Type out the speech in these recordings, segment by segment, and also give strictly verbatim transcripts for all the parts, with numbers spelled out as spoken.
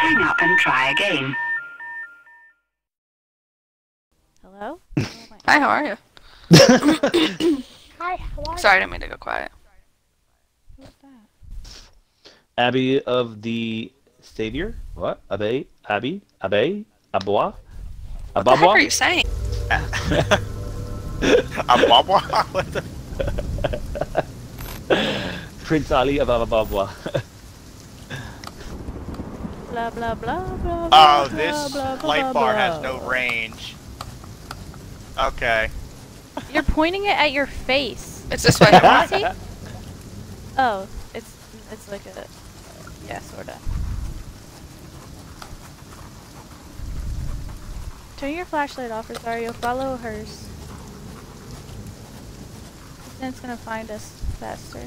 Hang up and try again. Hello? Hi, how are you? Hi, how are you? Sorry, I didn't mean to go quiet. Who's that? Abbey of the Savior? What? Abbey? Abbey? Abbey? Abois? Ababwa? What the heck are you saying? Ababwa? What the? Prince Ali of Ababwa. Blah, blah, blah, blah, blah, oh, this blah, blah, light blah, bar blah. Has no range. Okay. You're pointing it at your face. It's this way. See? Oh, it's it's like a yeah, sorta. Turn your flashlight off, Rosario. Follow hers. Then it's gonna find us faster.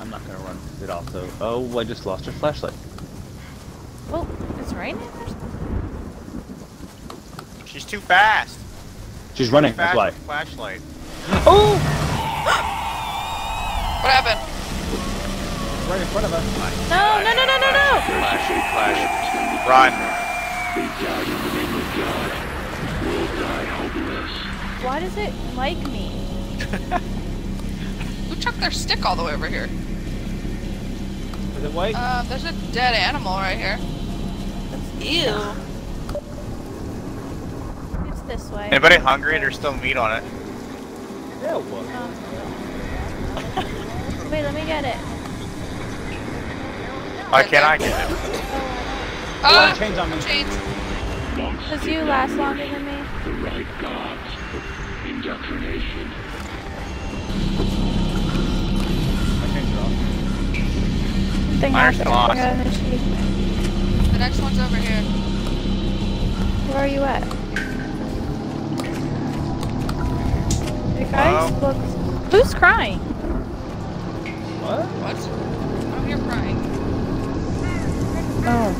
I'm not gonna run it off though. Oh, I just lost her flashlight. Oh, it's raining or something? She's too fast. She's running, that's why. Flashlight. Oh! What happened? Right in front of us. No, flash, no, no, no, no, no! Flash, flash, flash. Run. Why does it like me? Who took their stick all the way over here? Is it white? Uh, there's a dead animal right here. Ew. It's this way. Anybody hungry? There's still meat on it. No. Oh. Wait, let me get it. Why can't I get it? Oh, uh, chains on me. Chains. Because you last longer than me. The right gods of indoctrination. Thing Mine's gone. The next one's over here. Where are you at? The guys look. Who's crying? What? What? I'm here crying. Oh.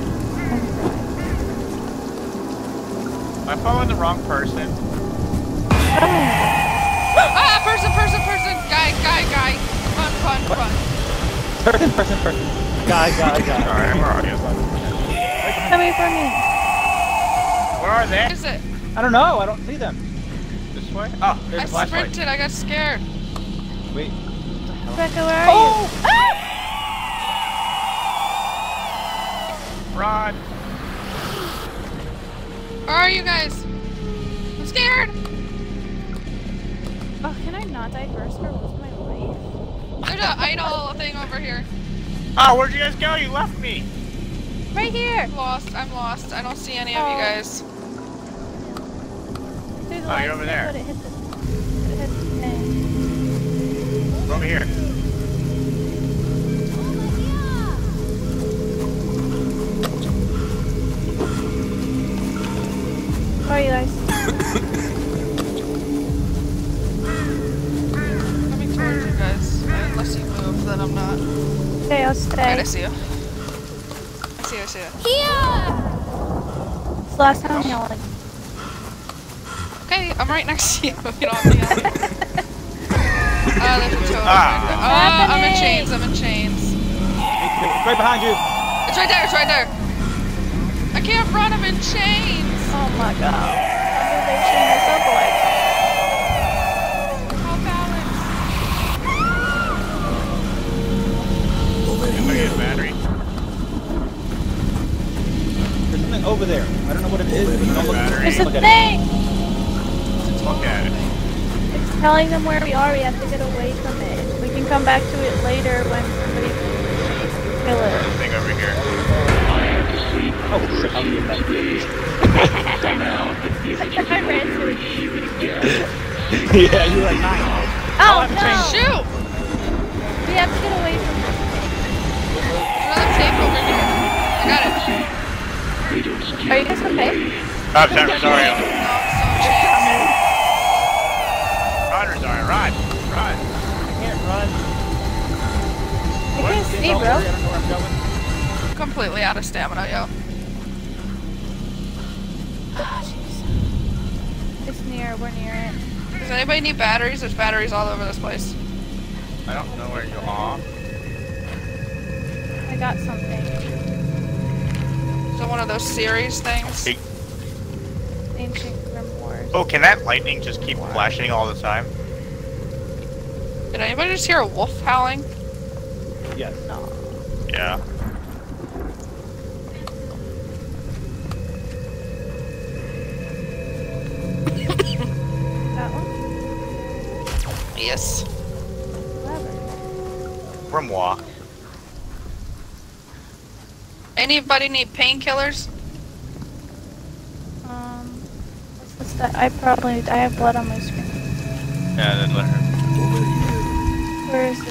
Am I following the wrong person? Oh. Ah! Person, person, person! Guy, guy, guy! Run, run, what? run! Person, person, person! God, God, God. Alright, where are you? Coming for me. Where are they? What is it? I don't know, I don't see them. This way? Oh, there's I a flashlight. I sprinted, I got scared. Wait. Rebecca, where are oh! you? Ah! Run. Where are you guys? I'm scared. Oh, can I not die first for most of my life? There's an idol thing over here. Oh, where'd you guys go? You left me! Right here! I'm lost, I'm lost. I don't see any oh. of you guys. The oh, you're over there. It hit the, it hit the thing. Over here. Where are you guys? I'm coming towards you guys. Unless you move, then I'm not. Okay, I'll stay. Alright, I see you. I see you, I see you. Here! It's the last time I'm yelling. Okay, I'm right next to you. You don't have to yell. uh, there's a ah. Oh, I'm in chains, I'm in chains. It's right behind you. It's right there, it's right there. I can't run, I'm in chains. Oh my god. How did they chain us up like that? Battery. There's something over there. I don't know what it is. Don't look at it. There's a thing! Look at it. It's telling them where we are. We have to get away from it. We can come back to it later when somebody can kill it. There's a thing over here. Oh, shit. I'll get that. I ran to it. Yeah, you're like, oh, oh no! Shoot! We have to get away from it. Are you guys okay? I'm sorry, I'm sorry. Run, Rosario, run, run. I can't run. I can't see, bro. I don't know where I'm going. I'm completely out of stamina, yo. Oh, jeez. It's near, we're near it. Does anybody need batteries? There's batteries all over this place. I don't know where you are. I got something. Is that one of those series things? Hey. Ancient Grim Wars. Oh, can that lightning just keep wow. flashing all the time? Did anybody just hear a wolf howling? Yes. No. Yeah. That one? Yes. Grimoire. Anybody need painkillers? Um, what's this that? I probably I have blood on my screen. Yeah, then let her. Where is it?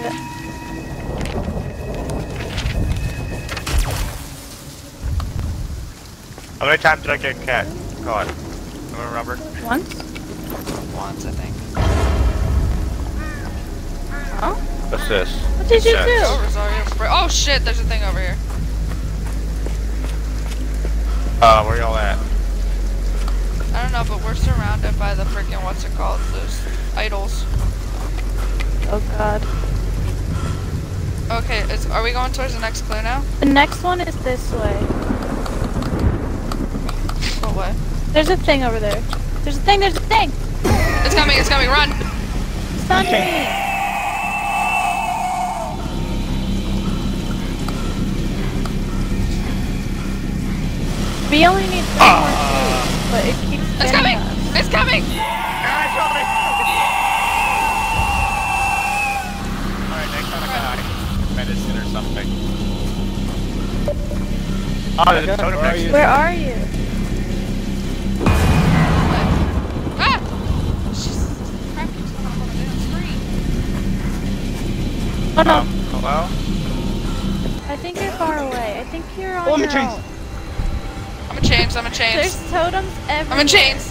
How many times did I get cat caught? I don't remember. Once. Once, I think. Oh. What's this? What did you do? Oh shit, there's a thing over here. Uh, where y'all at? I don't know, but we're surrounded by the freaking, what's it called? Those idols. Oh god. Okay, is, are we going towards the next clue now? The next one is this way. What way? There's a thing over there. There's a thing, there's a thing! It's coming, it's coming, run! It's not me! We only need three uh, more clues, but it keeps It's coming! Us. It's coming! Yeah, it's coming! Alright, next time I gotta hide medicine or something. Oh, there's a totem next to me. Where are you? Ah! She's cracking someone on the damn screen. Oh no. Um, hello? I think you're far away. I think you're on oh, your own. I'm in chains, I'm in chains. There's totems everywhere. I'm in chains.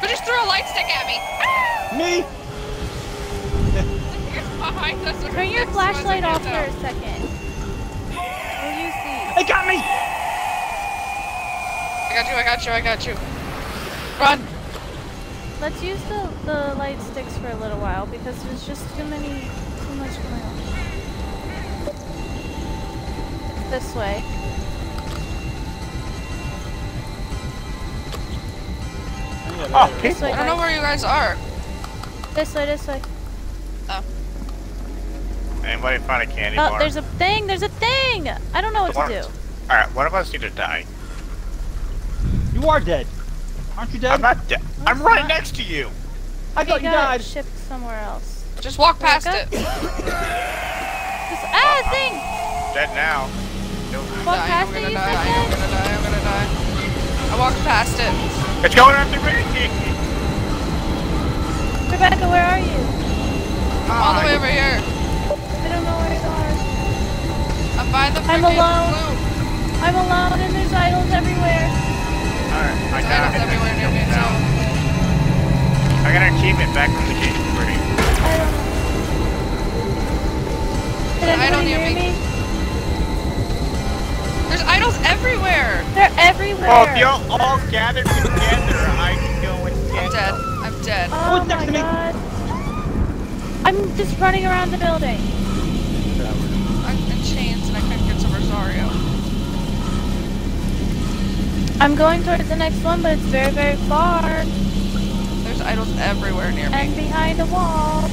But just throw a light stick at me. Ah! Me? Behind us. Turn your flashlight off for a second. What do you see? It got me! I got you, I got you, I got you. Run! Let's use the, the light sticks for a little while because there's just too many, too much going on. It's this way. Oh, people. I don't know where you guys are. This way, this way. Oh. Anybody find a candy oh, bar? Oh, there's a thing, there's a thing! I don't know what one, to do. Alright, one of us need to die. You are dead. Aren't you dead? I'm not dead. No, I'm right not. next to you. I thought you died. Shipped somewhere else. Just walk Rebecca? past it. this, ah, uh, thing! I'm dead now. Walk die, past it, you die. said I'm gonna die, I'm gonna die. I walked past it. It's going after me! Rebecca, where are you? I'm all the way over here. I don't know where you are. I'm by the I'm alone. Blue. I'm alone and there's idols everywhere. Alright, I got idols everywhere near me now. I got an achievement back from the game pretty. I don't know. Did anybody hear me? me? There's idols everywhere! They're everywhere! Oh, if y'all all gather together, I can go and get them. I'm dead. I'm dead. Oh, oh my to god. Me. I'm just running around the building. I'm in chains and I couldn't get to Rosario. I'm going towards the next one, but it's very, very far. There's idols everywhere near me. And behind the wall.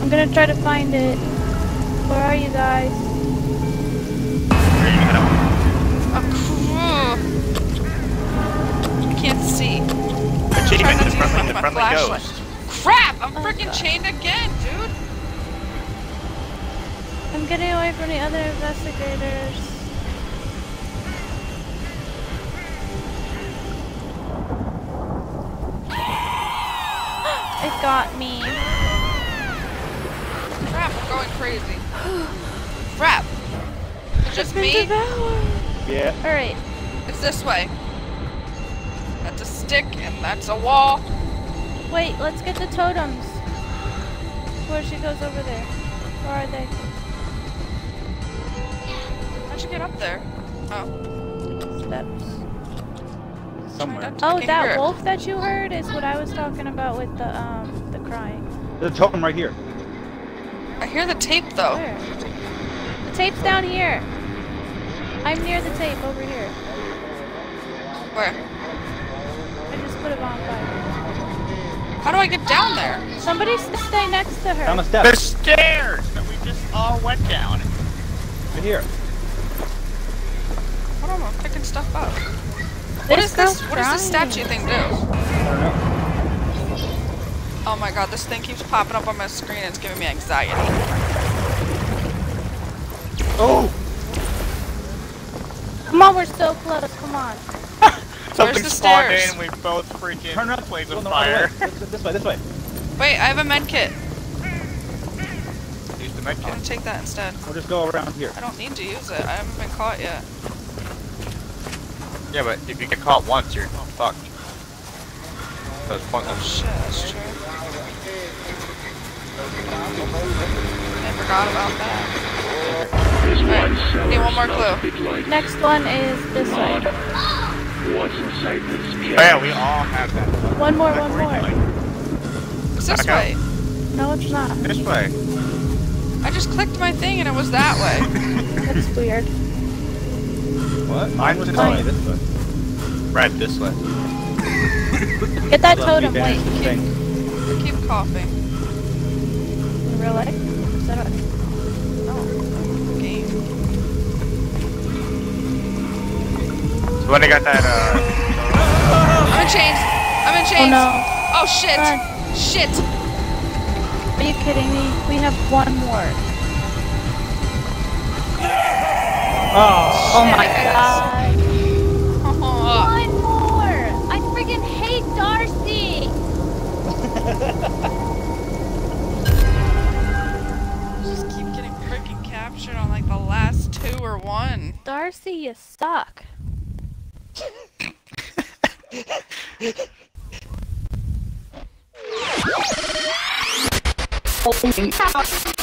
I'm gonna try to find it. Where are you guys? Oh, I can't see. Achievement, the friendly, the friendly ghost. Crap! I'm oh, freaking chained again, dude! I'm getting away from the other investigators. It got me. Going crazy. Crap. It's just me. Yeah. All right. It's this way. That's a stick and that's a wall. Wait, let's get the totems. Where she goes over there. Where are they? How'd you get up there? Oh. Steps. Somewhere. Oh, that wolf that you heard is what I was talking about with the um the crying. There's a totem right here. I hear the tape though. Where? The tape's down here. I'm near the tape over here. Where? I just put it on fire. How do I get down there? Somebody stay next to her. Down the steps. There's stairs that we just all went down. Right here. I don't know. I'm picking stuff up. What is this? What does this statue thing do? I don't know. Oh my god, this thing keeps popping up on my screen and it's giving me anxiety. Oh! Come on, we're so close, come on. Something spawned in and we both freaking turn around, played with fire. This way, this way. Wait, I have a med kit. Use the med kit. I'm gonna take that instead. We'll just go around here. I don't need to use it, I haven't been caught yet. Yeah, but if you get caught once, you're fucked. That's pointless. Oh shit, that's true. I forgot about that. Alright, need one more clue. Next one is this one. What's inside this case? Oh yeah, we all have that. One more, one more. It's this way. No, it's not. This way. I just clicked my thing and it was that way. That's weird. What? Mine was this way. This way. Right this way. Get that totem, wait. Keep, keep coughing. In real life? Is that a... Oh, game. So when I got that, uh... I'm in chains! I'm in chains! Oh, no. Oh shit! Run. Shit! Are you kidding me? We have one more. Oh, oh my god. Oh. One more! I freaking hate Darcy! On like the last two or one. Darcy, you suck. Holy cow.